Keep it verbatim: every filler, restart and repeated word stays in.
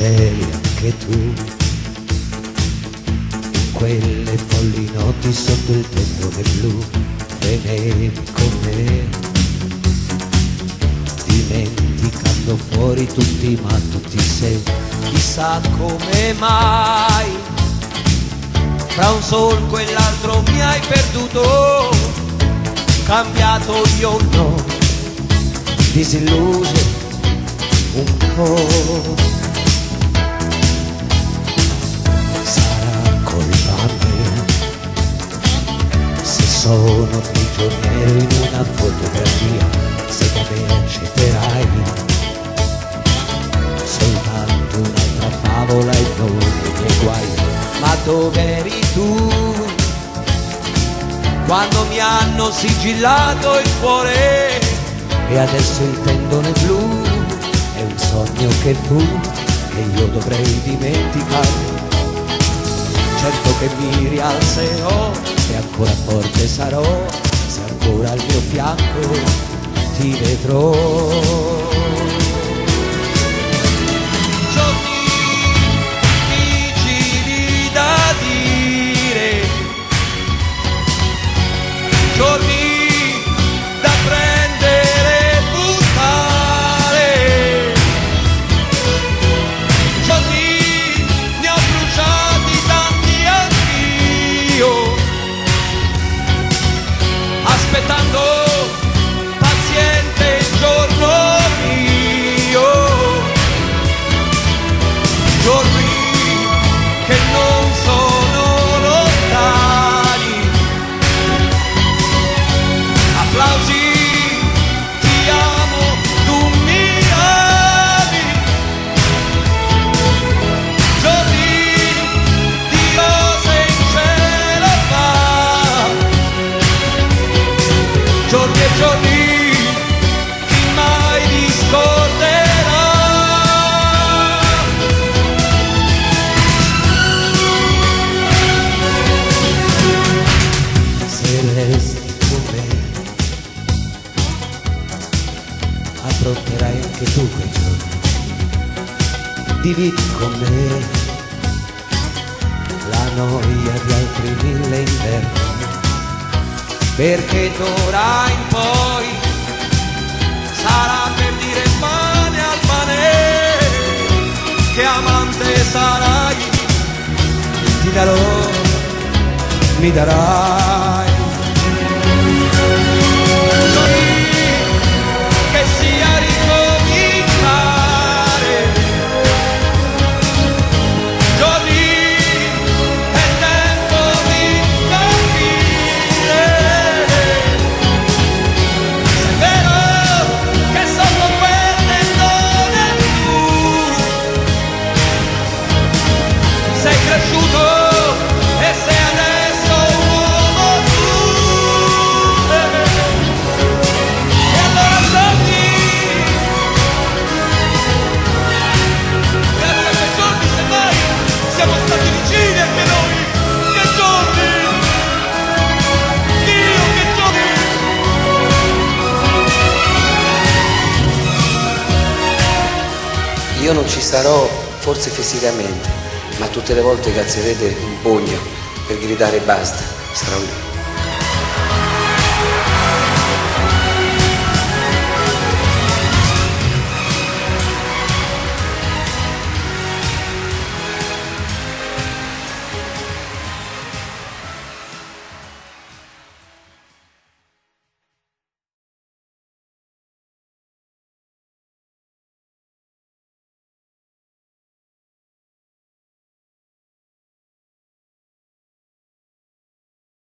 seria anche tu, in quelle folli notti sotto il tendone blu, venevi con me, dimenticando fuori tutti ma tu ti sei, chissà come mai, fra un solco e l'altro mi hai perduto, cambiato io no, disilluso un po'. Sono prigioniero in una fotografia, se da me accetterai soltanto un'altra favola e non i miei guai. Ma dov'eri tu quando mi hanno sigillato il cuore? E adesso il tendone blu è un sogno che fu, che io dovrei dimenticare. Certo che mi rialzerò e ancora forte sarò, se ancora al mio fianco ti vedrò. Giorni difficili da dire, giorni da prendere e buttare, giorni ne ho bruciati tanti anch'io, aspettando paziente il giorno mio, giorni che non sono lontani, applausi, ti amo, tu mi ami, giorni di rose in cielo va. Giorni e giorni chi mai li scorderà? Se resti con me, affronterai anche tu quei giorni, dividi con me la noia di altri mille inverni. Perché d'ora in poi sarà per dire pane al pane, che amante sarai, ti darò, mi darai. Giorni che sia ricominciare, giorni è tempo di capire, se è vero che sotto quel tendone tu sei cresciuto e sei adesso un uomo tu. E allora giorni, grazie a quei giorni se mai siamo stati vicini anche noi. Che giorni, Dio che giorni. Io non ci sarò forse fisicamente, ma tutte le volte che alzerete un pugno per gridare basta, sarò lì.